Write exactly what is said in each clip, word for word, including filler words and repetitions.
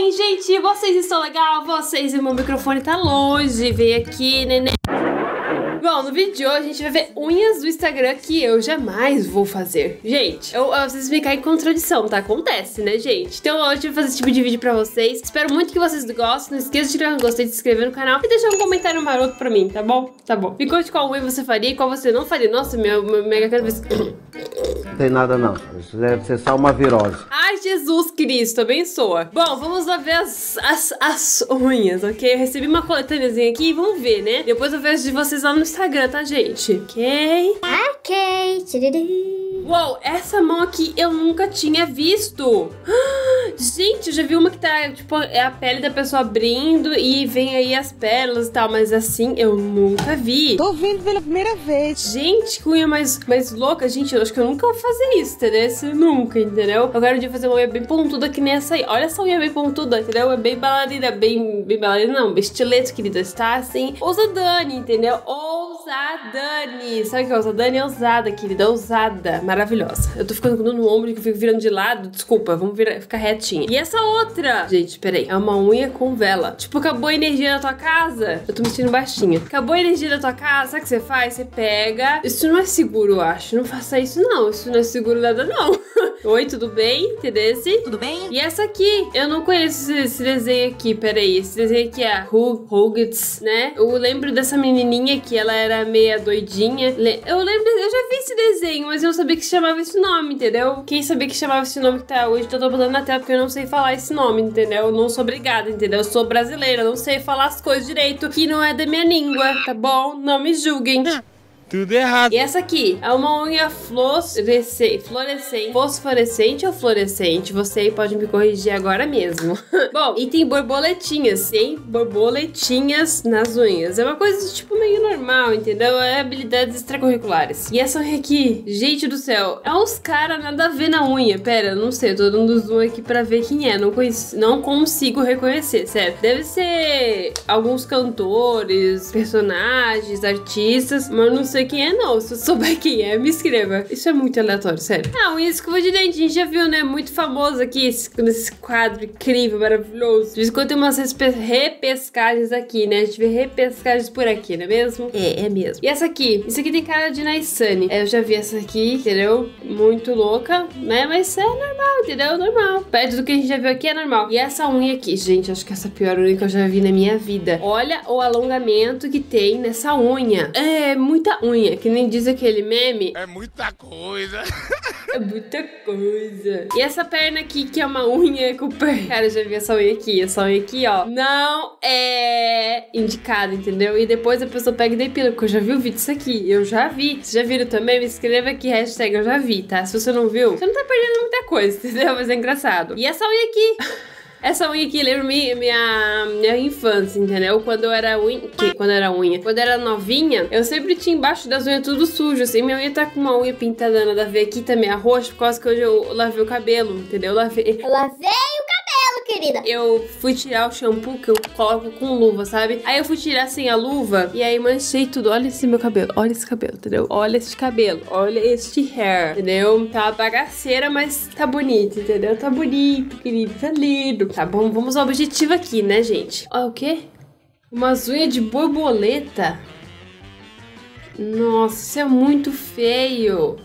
bem, gente? Vocês estão legal? Vocês e meu microfone tá longe. Vem aqui, neném. Bom, no vídeo de hoje a gente vai ver unhas do Instagram que eu jamais vou fazer. Gente, eu, eu preciso ficar em contradição, tá? Acontece, né, gente? Então hoje eu vou fazer esse tipo de vídeo pra vocês. Espero muito que vocês gostem. Não esqueça de tirar um gostei, de se inscrever no canal e deixar um comentário maroto pra mim, tá bom? Tá bom. Me conte qual unha você faria e qual você não faria. Nossa, meu, meu mega cabeça... Não tem nada, não. Isso deve ser só uma virose. Ai, Jesus Cristo, abençoa. Bom, vamos lá ver as, as, as unhas, ok? Eu recebi uma coletâneazinha aqui e vamos ver, né? Depois eu vejo de vocês lá no Instagram, tá, gente? Ok? Ok. Uou, essa mão aqui eu nunca tinha visto. Gente, eu já vi uma que tá, tipo, é a pele da pessoa abrindo e vem aí as pérolas e tal, mas assim eu nunca vi. Tô vendo pela primeira vez. Gente, que unha mais, mais louca. Gente, eu acho que eu nunca vou fazer isso, entendeu? Eu nunca, entendeu? Eu quero um dia fazer uma unha bem pontuda que nem essa aí. Olha essa unha bem pontuda, entendeu? É bem balarina, bem, bem balarina, não, bem estileto, querida. Está assim, ousadane, entendeu? Ousadane. Sabe o que é ousadane? É ousada, querida, ousada. Maravilhosa. Eu tô ficando com no ombro que eu fico virando de lado. Desculpa, vamos virar, ficar retinha. E essa outra? Gente, peraí. É uma unha com vela. Tipo, acabou a energia na tua casa? Eu tô me sentindo baixinha. Acabou a energia da tua casa? Sabe o que você faz? Você pega. Isso não é seguro, eu acho. Não faça isso, não. Isso não é seguro nada, não. Oi, tudo bem? Teresse? Tudo bem? E essa aqui? Eu não conheço esse, esse desenho aqui. Peraí. Esse desenho aqui é Rugrats, né? Eu lembro dessa menininha que ela era meia doidinha. Eu lembro. Eu já vi esse desenho, mas eu não sabia que chamava esse nome, entendeu? Quem sabia que chamava esse nome que tá hoje, eu tô botando na tela porque eu não sei falar esse nome, entendeu? Eu não sou obrigada, entendeu? Eu sou brasileira, eu não sei falar as coisas direito, que não é da minha língua, tá bom? Não me julguem. Tudo errado. E essa aqui é uma unha fluorescente, fosforescente ou fluorescente? Você aí pode me corrigir agora mesmo. Bom, e tem borboletinhas, tem borboletinhas nas unhas. É uma coisa tipo meio normal, entendeu? É habilidades extracurriculares. E essa unha aqui, gente do céu, é uns caras nada a ver na unha. Pera, não sei, eu tô dando zoom aqui pra ver quem é. Não, conheci, não consigo reconhecer, sério. Deve ser alguns cantores, personagens, artistas, mas não sei quem é, não. Se eu souber quem é, me escreva. Isso é muito aleatório, sério. Ah, unha escova de dente, a gente já viu, né? Muito famoso aqui, esse, nesse quadro incrível, maravilhoso. De vez em quando tem umas repescagens aqui, né? A gente vê repescagens por aqui, não é mesmo? É, é mesmo. E essa aqui? Isso aqui tem cara de Nail Sunny. É, eu já vi essa aqui, entendeu? Muito louca, né? Mas é normal, entendeu? Normal. Perto do que a gente já viu aqui, é normal. E essa unha aqui? Gente, acho que essa é a pior unha que eu já vi na minha vida. Olha o alongamento que tem nessa unha. É, muita unha. Unha, que nem diz aquele meme. É muita coisa. É muita coisa. E essa perna aqui, que é uma unha com perna. Cara, eu já vi essa unha aqui. Essa unha aqui, ó, não é indicada, entendeu? E depois a pessoa pega e depila, porque eu já vi o vídeo disso aqui. Eu já vi. Vocês já viram também? Me escreva aqui, hashtag eu já vi, tá? Se você não viu, você não tá perdendo muita coisa, entendeu? Mas é engraçado. E essa unha aqui... Essa unha aqui lembra minha, minha, minha infância, entendeu? Quando eu era unha... Que? Quando eu era unha? Quando eu era novinha, eu sempre tinha embaixo das unhas tudo sujo, assim. Minha unha tá com uma unha pintada, nada a ver aqui também, a roxa, por causa que hoje eu lavei o cabelo, entendeu? Eu lavei... Eu lavei o cabelo, querida! Eu fui tirar o shampoo que eu coloco com luva, sabe? Aí eu fui tirar sem assim, a luva, e aí manchei tudo. Olha esse meu cabelo, olha esse cabelo, entendeu? Olha este cabelo, olha este hair, entendeu? Tá uma bagaceira, mas tá bonito, entendeu? Tá bonito, querido, tá lindo. Tá bom, vamos ao objetivo aqui, né, gente? Ó, o quê? Umas unhas de borboleta? Nossa, isso é muito feio.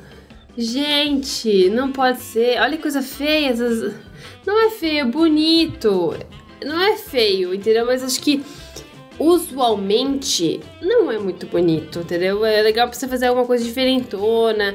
Gente, não pode ser. Olha que coisa feia. Essas... Não é feio, é bonito. Não é feio, entendeu? Mas acho que... usualmente, não é muito bonito, entendeu? É legal pra você fazer alguma coisa diferentona...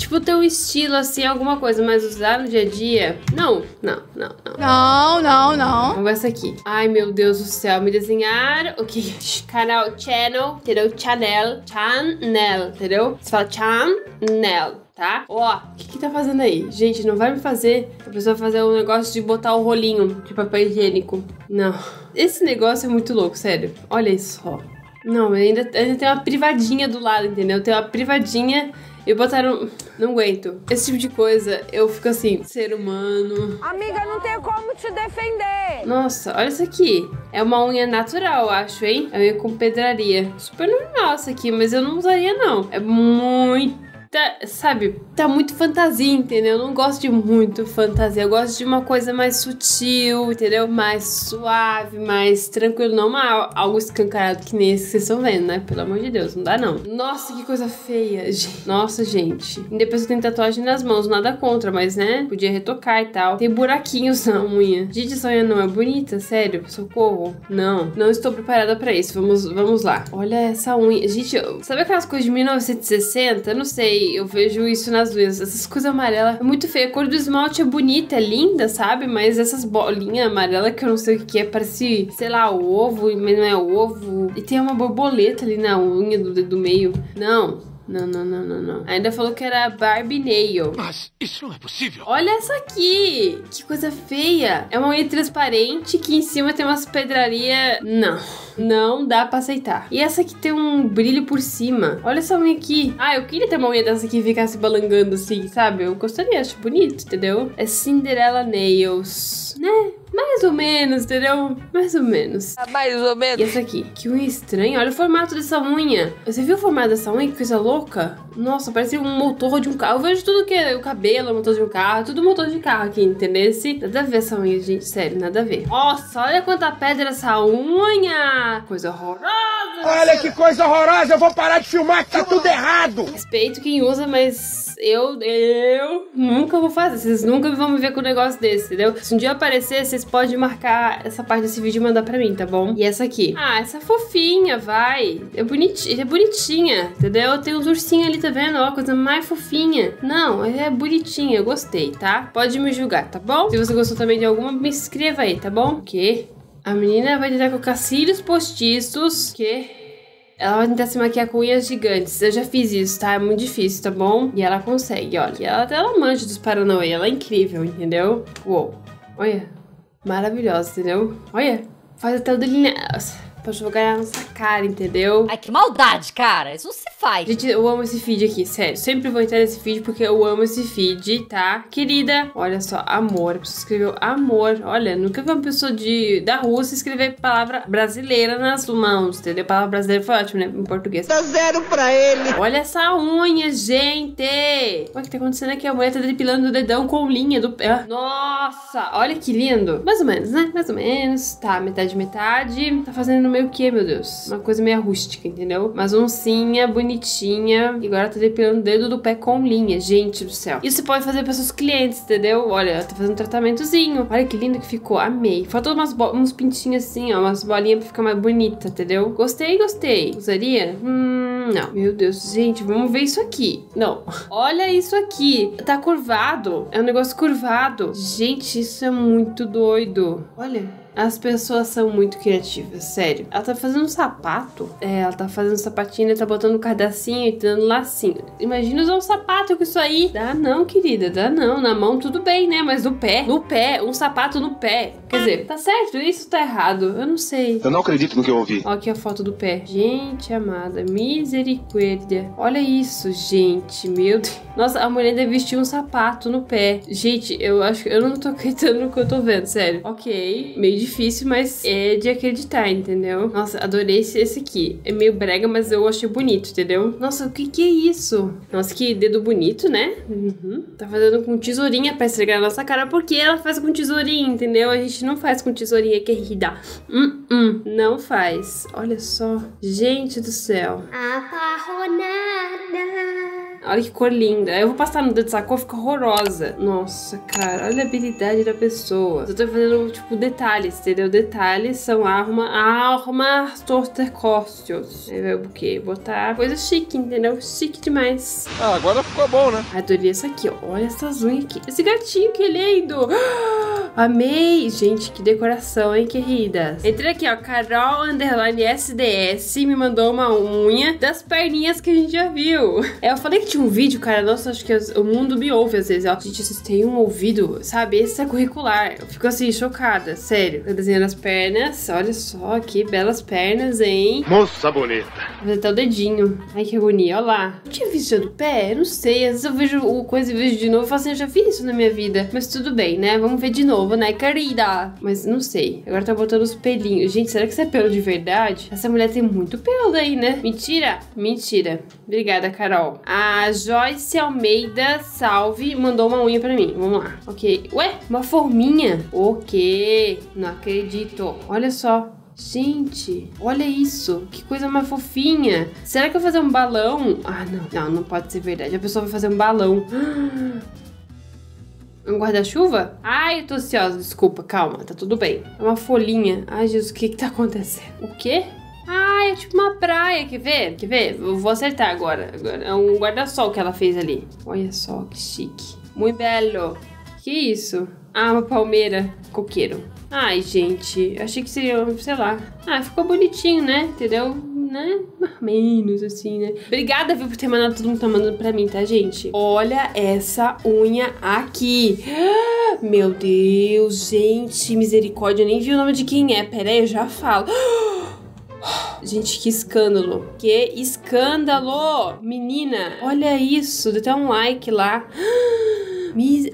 Tipo, ter um estilo, assim, alguma coisa, mas usar no dia a dia... Não, não, não, não. Não, não, não. Vamos essa aqui. Ai, meu Deus do céu, me desenharam... O que? Canal, channel, entendeu? Chanel, Chanel, entendeu? Você fala Chanel, tá? Ó, o que que tá fazendo aí? Gente, não vai me fazer a pessoa fazer um negócio de botar o rolinho de papel higiênico. Não. Esse negócio é muito louco, sério. Olha isso, ó. Não, ainda, ainda tem uma privadinha do lado, entendeu? Tem uma privadinha... E botaram... Não aguento. Esse tipo de coisa, eu fico assim... Ser humano... Amiga, não tenho como te defender! Nossa, olha isso aqui. É uma unha natural, eu acho, hein? É uma unha com pedraria. Super normal essa aqui, mas eu não usaria, não. É muito... Tá, sabe, tá muito fantasia, entendeu? Eu não gosto de muito fantasia, eu gosto de uma coisa mais sutil, entendeu? Mais suave, mais tranquilo, não uma, algo escancarado que nem esse que vocês estão vendo, né? Pelo amor de Deus, não dá não. Nossa, que coisa feia, gente. Nossa, gente. E depois eu tenho tatuagem nas mãos, nada contra, mas, né? Podia retocar e tal. Tem buraquinhos na unha. Gente, essa unha não é bonita, sério? Socorro. Não, não estou preparada pra isso. Vamos, vamos lá. Olha essa unha. Gente, eu... sabe aquelas coisas de mil novecentos e sessenta? Eu não sei. Eu vejo isso nas unhas. Essas coisas amarelas é muito feia. A cor do esmalte é bonita, é linda, sabe? Mas essas bolinhas amarelas que eu não sei o que é, parece, sei lá, ovo, mas não é ovo. E tem uma borboleta ali na unha do dedo do meio. Não. Não, não, não, não, não. Ainda falou que era Barbie Nail. Mas isso não é possível. Olha essa aqui. Que coisa feia. É uma unha transparente que em cima tem umas pedrarias. Não. Não dá pra aceitar. E essa aqui tem um brilho por cima. Olha essa unha aqui. Ah, eu queria ter uma unha dessa que ficasse balangando assim, sabe? Eu gostaria, acho bonito, entendeu? É Cinderella Nails, né? Mais ou menos, entendeu? Mais ou menos. Ah, mais ou menos. E essa aqui? Que unha estranha. Olha o formato dessa unha. Você viu o formato dessa unha? Que coisa louca. Nossa, parece um motor de um carro. Eu vejo tudo que é o cabelo, o motor de um carro. Tudo motor de carro aqui, entendeu? Nada a ver essa unha, gente. Sério, nada a ver. Nossa, olha quanta pedra essa unha. Coisa horrorosa. Olha que coisa horrorosa. Eu vou parar de filmar que tá tudo errado. Respeito quem usa, mas eu, eu nunca vou fazer. Vocês nunca vão me ver com um negócio desse, entendeu? Se um dia aparecer, vocês podem marcar essa parte desse vídeo e mandar pra mim, tá bom? E essa aqui? Ah, essa fofinha, vai. É, boniti é bonitinha, entendeu? Tem uns ursinhos ali, tá vendo? Ó, coisa mais fofinha. Não, é bonitinha, eu gostei, tá? Pode me julgar, tá bom? Se você gostou também de alguma, me inscreva aí, tá bom? O quê? A menina vai tentar colocar cílios postiços. O quê? Ela vai tentar se maquiar com unhas gigantes. Eu já fiz isso, tá? É muito difícil, tá bom? E ela consegue, olha. E ela até ela manja dos paranauê. Ela é incrível, entendeu? Uou. Olha. Maravilhosa, entendeu? Olha. Faz até o delineado. Pra jogar ela na nossa cara, entendeu? Ai, que maldade, cara. Isso não se faz. Gente, eu amo esse feed aqui, sério. Sempre vou entrar nesse feed porque eu amo esse feed, tá? Querida, olha só, amor. A pessoa escreveu amor. Olha, nunca vi uma pessoa de, da Rússia escrever palavra brasileira nas mãos, entendeu? A palavra brasileira foi ótima, né? Em português. Dá zero pra ele. Olha essa unha, gente. Olha o que tá acontecendo aqui. A mulher tá depilando o dedão com linha do pé. Nossa, olha que lindo. Mais ou menos, né? Mais ou menos. Tá, metade, metade. Tá fazendo meio o que, meu Deus? Uma coisa meio rústica, entendeu? Mas oncinha, bonitinha. E agora tá depilando o dedo do pé com linha. Gente do céu. Isso pode fazer para seus clientes, entendeu? Olha, ela tá fazendo um tratamentozinho. Olha que lindo que ficou. Amei. Faltou umas uns pintinhos assim, ó. Umas bolinhas pra ficar mais bonita, entendeu? Gostei, gostei. Usaria? Hum, não. Meu Deus, gente, vamos ver isso aqui. Não. Olha isso aqui. Tá curvado. É um negócio curvado. Gente, isso é muito doido. Olha. As pessoas são muito criativas, sério. Ela tá fazendo um sapato. É, ela tá fazendo um sapatinho, ela tá botando um cardacinho e tá dando lacinho. Imagina usar um sapato com isso aí. Dá não, querida, dá não. Na mão tudo bem, né? Mas no pé, no pé, um sapato no pé. Quer dizer, tá certo? Isso tá errado. Eu não sei. Eu não acredito no que eu ouvi. Ó aqui a foto do pé. Gente amada, misericórdia. Olha isso, gente, meu Deus. Nossa, a mulher deve vestir um sapato no pé. Gente, eu acho que eu não tô acreditando no que eu tô vendo, sério. Ok, meio de difícil, mas é de acreditar, entendeu? Nossa, adorei esse, esse aqui. É meio brega, mas eu achei bonito, entendeu? Nossa, o que que é isso? Nossa, que dedo bonito, né? Uhum. Tá fazendo com tesourinha pra estragar a nossa cara, porque ela faz com tesourinha, entendeu? A gente não faz com tesourinha, querida. Hum, hum, não faz. Olha só. Gente do céu. Aparonada. Olha que cor linda. Eu vou passar no dedo dessa cor, fica horrorosa. Nossa, cara, olha a habilidade da pessoa. Eu tô fazendo, tipo, detalhes, entendeu? Detalhes são arma, arma, torcecóstios. Aí vai o buquê, botar coisa chique, entendeu? Chique demais. Ah, agora ficou bom, né? Adorei essa aqui, ó. Olha essas unhas aqui. Esse gatinho, que lindo! Amei! Gente, que decoração, hein, queridas? Entrei aqui, ó, Carol Underline S D S me mandou uma unha das perninhas que a gente já viu. Eu falei que tinha um vídeo, cara, nossa, acho que o mundo me ouve às vezes, ó. Gente, vocês têm um ouvido, sabe? Esse é curricular. Eu fico assim, chocada, sério. Tô desenhando as pernas, olha só, que belas pernas, hein? Moça bonita. Vou até o dedinho. Ai, que agonia, olha lá. Eu tinha visto do pé? Eu não sei, às vezes eu vejo coisa e vejo de novo e falo assim, eu já vi isso na minha vida. Mas tudo bem, né? Vamos ver de novo. novo, né, querida? Mas não sei. Agora tá botando os pelinhos. Gente, será que isso é pelo de verdade? Essa mulher tem muito pelo daí, né? Mentira? Mentira. Obrigada, Carol. A Joyce Almeida, salve, mandou uma unha pra mim. Vamos lá. Ok. Ué? Uma forminha? Ok. Não acredito. Olha só. Gente, olha isso. Que coisa mais fofinha. Será que eu vou fazer um balão? Ah, não. Não, não pode ser verdade. A pessoa vai fazer um balão. Um guarda-chuva? Ai, eu tô ansiosa. Desculpa, calma. Tá tudo bem. É uma folhinha. Ai, Jesus, o que que tá acontecendo? O quê? Ai, é tipo uma praia. Quer ver? Quer ver? Eu vou acertar agora. É um guarda-sol que ela fez ali. Olha só, que chique. Muito belo. Que isso? Ah, uma palmeira. Coqueiro. Ai, gente, achei que seria, sei lá. Ah, ficou bonitinho, né? Entendeu? Né? Menos, assim, né? Obrigada, viu, por ter mandado todo mundo tomando pra mim, tá, gente? Olha essa unha aqui. Meu Deus, gente, misericórdia. Eu nem vi o nome de quem é. Pera aí, eu já falo. Gente, que escândalo. Que escândalo! Menina, olha isso. Deu até um like lá.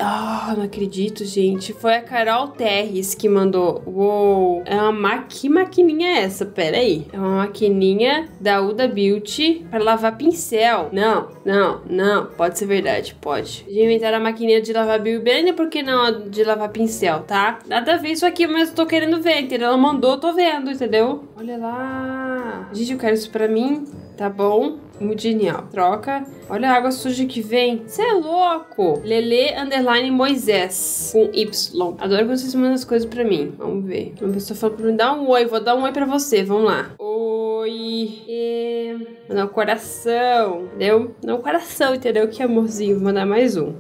Ah, oh, não acredito, gente. Foi a Carol Terres que mandou. Uou, é uma ma... que maquininha é essa? Pera aí. É uma maquininha da Uda Beauty para lavar pincel. Não, não, não. Pode ser verdade, pode. Já inventaram a maquininha de lavar bilbene, por que não a de lavar pincel, tá? Nada a ver isso aqui, mas eu tô querendo ver, entendeu? Ela mandou, eu tô vendo, entendeu? Olha lá. Gente, eu quero isso pra mim, tá bom? Muito genial. Troca. Olha a água suja que vem. Você é louco. Lelê underline Moisés. Com Y. Adoro que vocês mandam as coisas pra mim. Vamos ver. Uma pessoa falou pra mim, dá um oi. Vou dar um oi pra você. Vamos lá. Oi. É... Mandar um coração. Entendeu? Não, um coração, entendeu? Que amorzinho. Vou mandar mais um.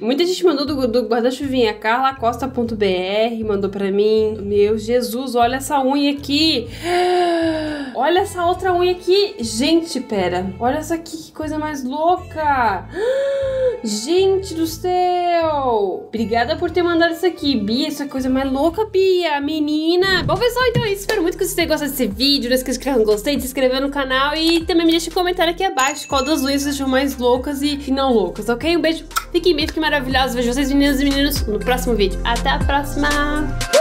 Muita gente mandou do, do guarda-chuvinha. Carla Costa ponto B R mandou pra mim. Meu Jesus, olha essa unha aqui. Olha essa outra unha aqui. Gente, pera. Olha essa aqui, que coisa mais louca. Gente do céu. Obrigada por ter mandado isso aqui, Bia. Isso é coisa mais louca, Bia. Menina. Bom, pessoal, então é isso. Espero muito que vocês tenham gostado desse vídeo. Não esqueça de clicar no gostei, de se inscrever no canal. E também me deixa um comentário aqui abaixo qual das unhas vocês acham mais loucas e não loucas, ok? Um beijo. Fiquem bem, fiquem maravilhosos. Vejo vocês, meninas e meninos, no próximo vídeo. Até a próxima!